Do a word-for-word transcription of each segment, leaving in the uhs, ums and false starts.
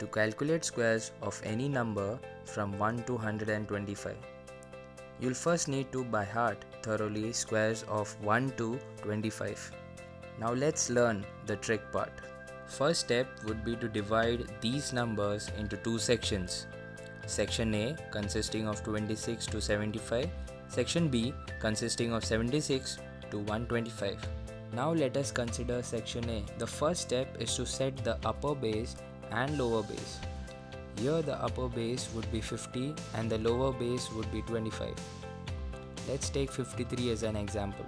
to calculate squares of any number from one to one hundred twenty-five. You'll first need to by heart thoroughly squares of one to twenty-five. Now let's learn the trick part. First step would be to divide these numbers into two sections. Section A consisting of twenty-six to seventy-five, section B consisting of seventy-six to one hundred twenty-five. Now let us consider section A. The first step is to set the upper base and lower base. Here the upper base would be fifty and the lower base would be twenty-five. Let's take fifty-three as an example.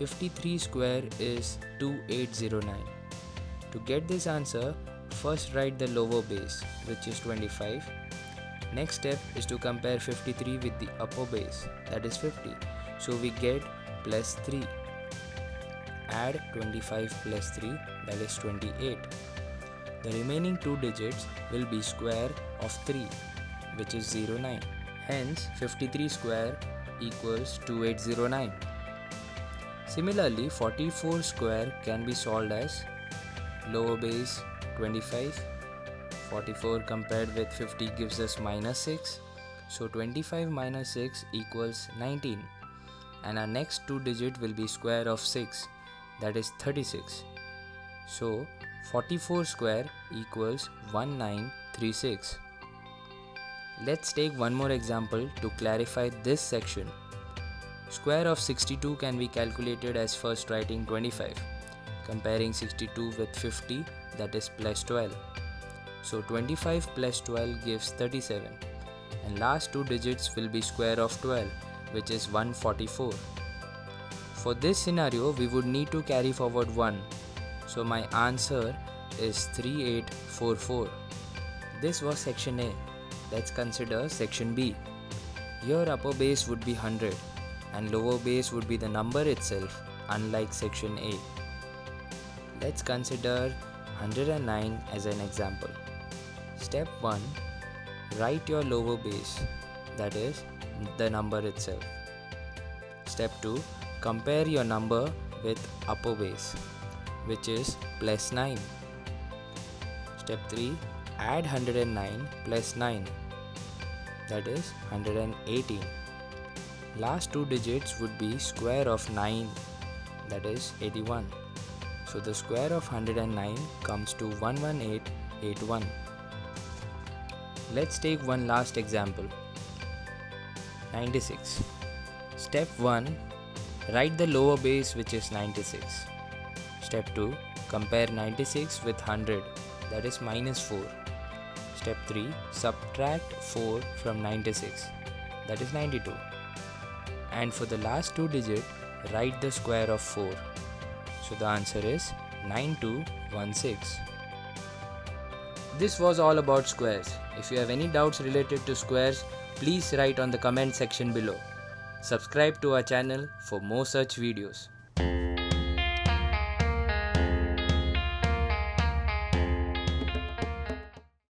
fifty-three square is two thousand eight hundred nine. To get this answer, first write the lower base, which is twenty-five. Next step is to compare fifty-three with the upper base, that is fifty. So we get plus three. Add twenty-five plus three, that is twenty-eight. The remaining two digits will be square of three, which is zero nine. Hence, fifty-three square equals two thousand eight hundred nine. Similarly, forty-four square can be solved as lower base twenty-five. forty-four compared with fifty gives us minus six. So twenty-five minus six equals nineteen. And our next two digit will be square of six. That is thirty-six. So forty-four square equals nineteen thirty-six. Let's take one more example to clarify this section. Square of sixty-two can be calculated as first writing twenty-five, comparing sixty-two with fifty, that is plus twelve. So twenty-five plus twelve gives thirty-seven, and last two digits will be square of twelve, which is one hundred forty-four. For this scenario, we would need to carry forward one. So my answer is three thousand eight hundred forty-four. This was section A. Let's consider section B. Here upper base would be one hundred and lower base would be the number itself, unlike section A. Let's consider one hundred nine as an example. Step one. Write your lower base, that is the number itself. Step two. Compare your number with upper base, which is plus nine. Step three. Add one hundred nine plus nine, that is one hundred eighteen. Last two digits would be square of nine, that is eighty-one. So the square of one hundred nine comes to one hundred eighteen thousand eighty-one. Let's take one last example. ninety-six. Step one. Write the lower base, which is ninety-six. Step two. Compare ninety-six with one hundred, that is minus four. Step three. Subtract four from ninety-six, that is ninety-two. And for the last two digits, write the square of four. So the answer is nine thousand two hundred sixteen. This was all about squares. If you have any doubts related to squares, please write on the comment section below. Subscribe to our channel for more such videos.